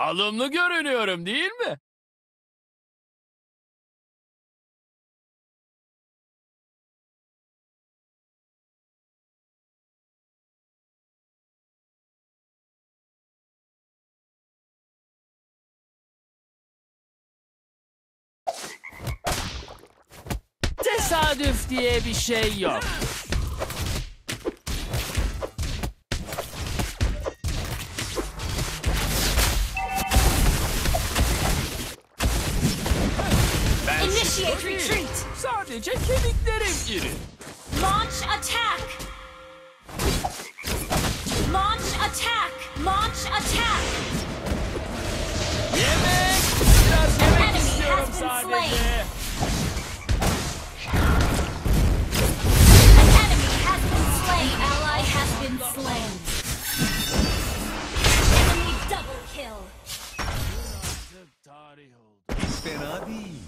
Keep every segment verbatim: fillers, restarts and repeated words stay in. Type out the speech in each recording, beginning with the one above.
Alımlı görünüyorum, değil mi? Tesadüf diye bir şey yok. Initiate retreat. Sadece kemiklerim iri. Launch attack. Launch attack. Launch attack. Yemek. Biraz yemek istiyorum sadece. Fena değil.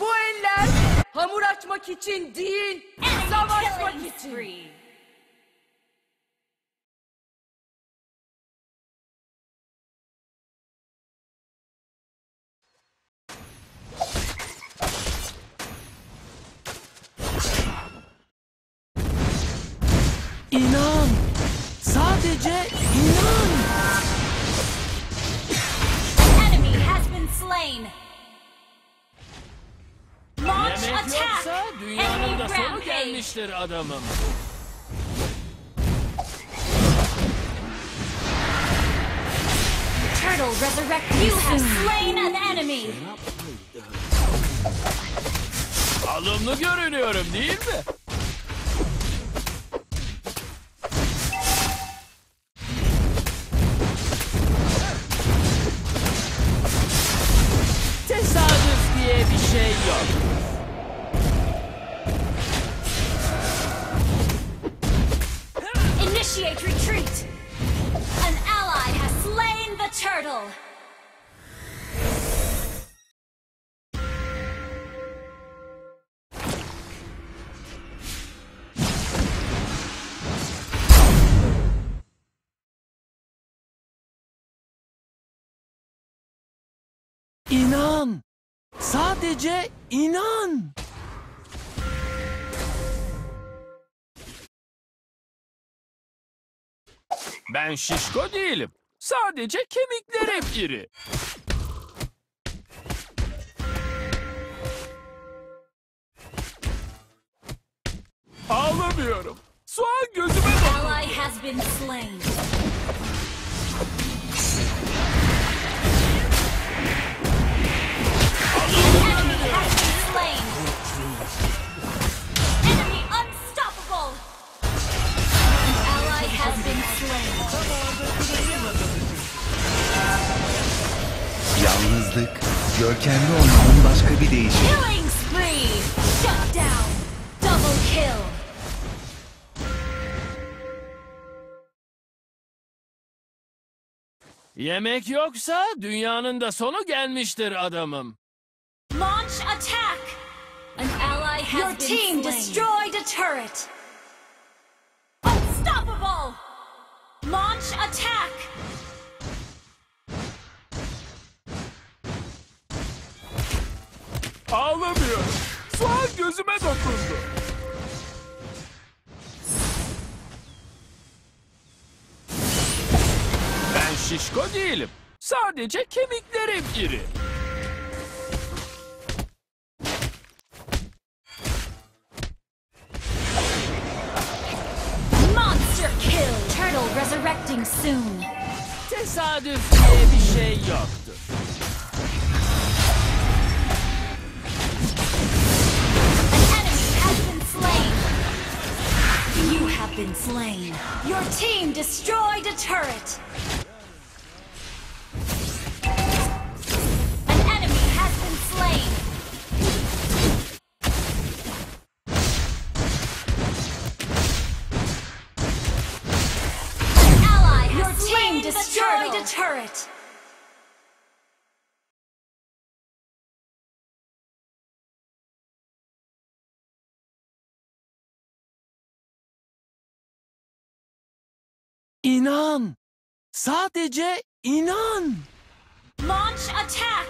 Bu eller hamur açmak için değil, savaşmak için. İnan, sadece inan. Slain. Launch yemek attack. Yoksa dünyanın da sonu gelmiştir adamım. Turtle resurrect. You have slain an enemy. Alımlı görünüyorum, değil mi? Initiate retreat. An ally has slain the turtle. İnan. Sadece inan. Ben şişko değilim. Sadece kemiklerim iri. Ağlamıyorum. Soğan gözüme bakıyor. Yalnızlık, görkemli olmanın başka bir deyişi. Killing spree! Shut down! Double kill! Yemek yoksa dünyanın da sonu gelmiştir adamım. Launch attack! An ally has Your been team slain. Destroyed a turret! Unstoppable! Launch attack! Ağlamıyorum. Soğan gözüme dokundu. Ben şişko değilim. Sadece kemiklerim iri. Monster kill. Turtle resurrecting soon. Tesadüf diye bir şey yoktu. Been slain. Your team destroyed a turret. An enemy has been slain. An ally Your has team slain destroyed the a turret. İnan, Sadece inan. Launch attack.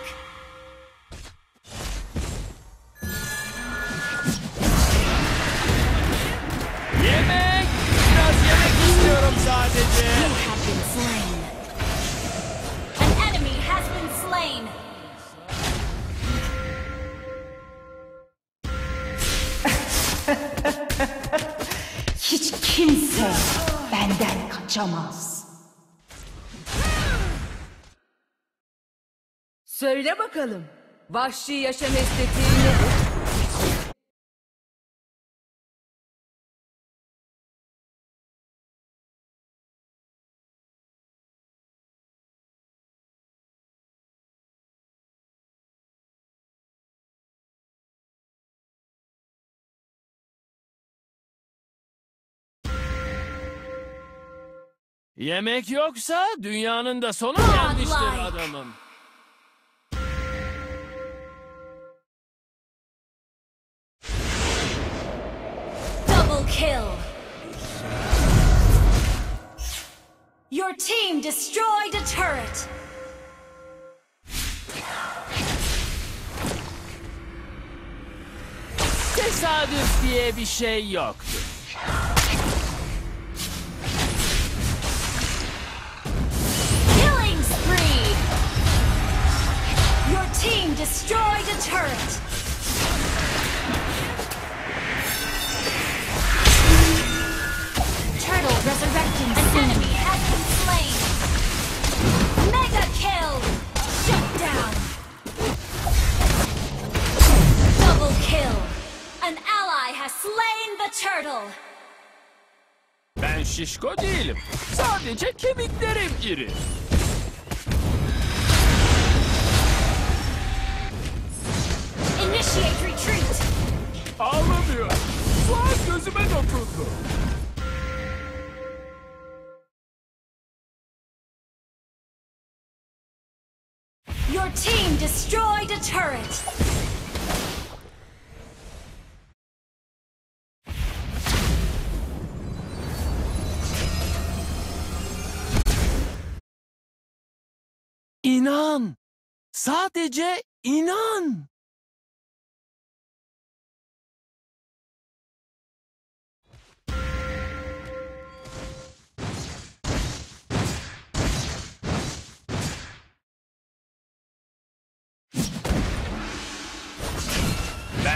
Yemek. Biraz yemek istiyorum sadece. You have been slain. An enemy has been slain. Hiç kimse benden kaçamaz. Söyle bakalım, vahşi yaşam estetiği nedir? Yemek yoksa dünyanın da sonu gelmiştir adamım. Double kill. Your team destroyed a turret. Tesadüf diye bir şey yoktu. Team destroyed a turret. Turtle resurrecting. An enemy has been slain. Mega kill. Shut down. Double kill. An ally has slain the turtle. Ben şişko değilim. Sadece kemiklerim iri. Initiate retreat. Ağlamıyor. Soğan gözüme dokundu. Your team destroyed a turret. İnan. Sadece inan.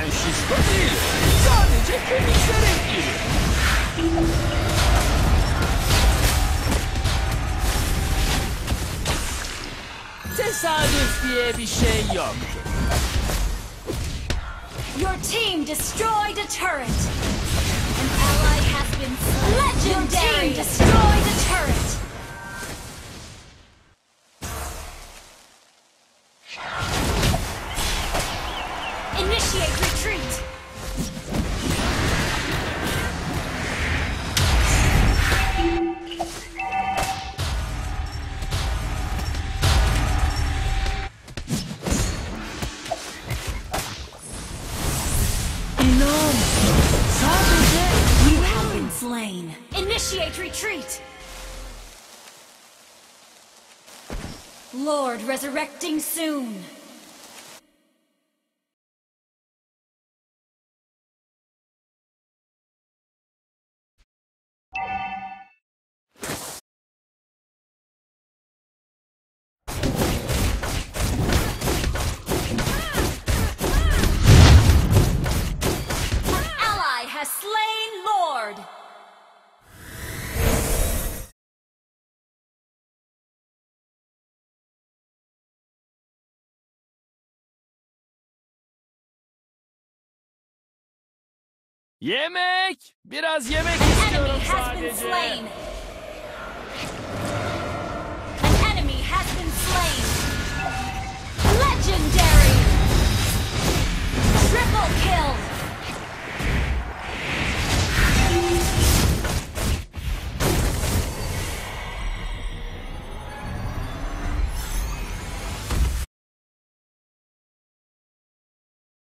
Şişko değil, sadece kemiklerim gibi. Tesadüf diye bir şey yok. Your team destroyed a turret. An ally has been legendary. Your team destroyed a turret. Initiate retreat. Inom. Sadece you have been slain. Initiate retreat. Lord resurrecting soon. Yemek! Biraz yemek istiyorum sadece.